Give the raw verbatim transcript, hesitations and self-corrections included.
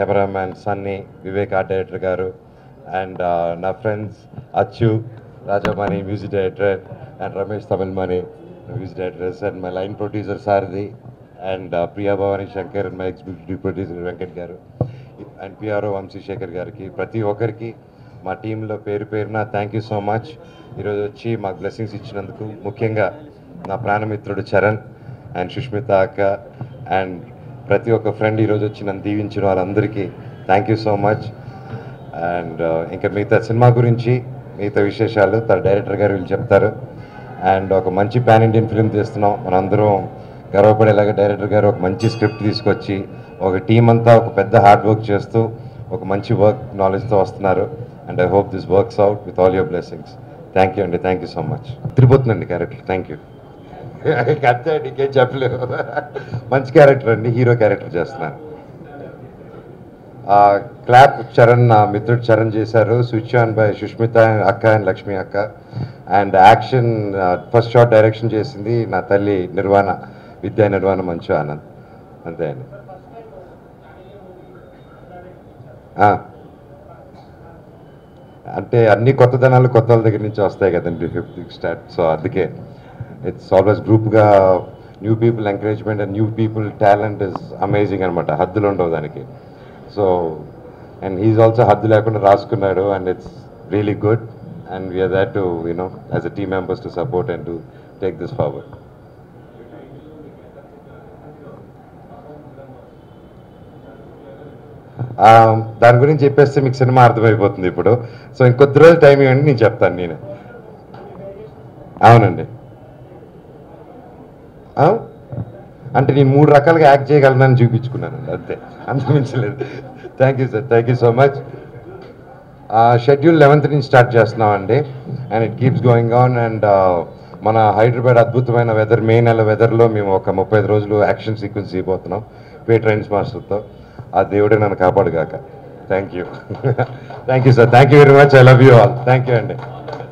Cameraman Sunny, Vivek Aadha Karu, and uh, my friends Achu, Rajamani, music director, and Ramesh Tamilmani, music director, and my line producer Sardi, and uh, Priya Bhavani Shankar, and my executive producer Reket Karu, and P R O Vamsi Shekar Karu ki, Prati Okar ki, my team lo peru peru na, thank you so much. Iroju chi ma blessings ichinanduku, mukhyenga na pranamitrodu Charan and Shushmita Akka and ప్రతి ఒక్క friend ఈ రోజు వచ్చి నన్ను దీవించిన వాళ్ళందరికీ thank you so much and ఇంకా మిగతా సినిమా గురించి మిగతా విశేషాలు తన డైరెక్టర్ గారు వీళ్ళు చెప్తారు అండ్ ఒక మంచి పాన్ ఇండియన్ ఫిల్మ్ తీస్తున్నాం మనందరం గర్వపడేలాగా డైరెక్టర్ గారు ఒక మంచి స్క్రిప్ట్ తీసుకొచ్చి ఒక టీం అంతా ఒక పెద్ద హార్డ్ వర్క్ చేస్తూ ఒక మంచి వర్క్ నాలెడ్జ్తో వస్తున్నారు and I hope this works out with all your blessings thank you అండి థ్యాంక్ యూ సో మచ్ తిరిగిపోతుందండి క్యారెక్టర్ థ్యాంక్ యూ కథ నీకేం చెప్పలేదు మంచి క్యారెక్టర్ అండి హీరో క్యారెక్టర్ చేస్తున్నాను క్లాప్ చరణ్ నా మిత్రుడు చరణ్ చేశారు స్విచ్ ఆన్ బై సుష్మిత అక్క అండ్ లక్ష్మి అక్క and action first shot direction చేసింది నా తల్లి నిర్వాణ విద్యా నిర్వాణ మంచు ఆనంద్ అంతే అండి అంటే అన్ని కొత్తదనాలు కొత్త వాళ్ళ దగ్గర నుంచి వస్తాయి కదండి ఫిఫ్త్ స్టార్ట్ సో అందుకే it's always group ga new people encouragement and new people talent is amazing anamata haddulu undavu daniki so and he is also haddu lekunda raaskunnadu and it's really good and we are there to you know as a team members to support and to take this forward um dan gurinchi cheppeste meek cinema ardham ayipotundi ippudu so inkoddi roju time ivandi nenu cheptanu nenu avunandi అంటే నేను మూడు రకాలుగా act చేయగలనని చూపించుకున్నానండి అంతే అనుభవించలేదు thank you sir thank you so much schedule eleventh నుంచి start చేస్తున్నామండి and it keeps going on and మన హైదరాబాద్ అద్భుతమైన వెదర్ మే నెల వెదర్లో మేము ఒక ముప్పై ఐదు రోజులు యాక్షన్ సీక్వెన్స్ చేయబోతున్నాం పే ట్రైన్స్ మాస్టర్తో ఆ దేవుడే నన్ను కాపాడుగాక thank you thank you sir thank you very much I love you all thank you అండి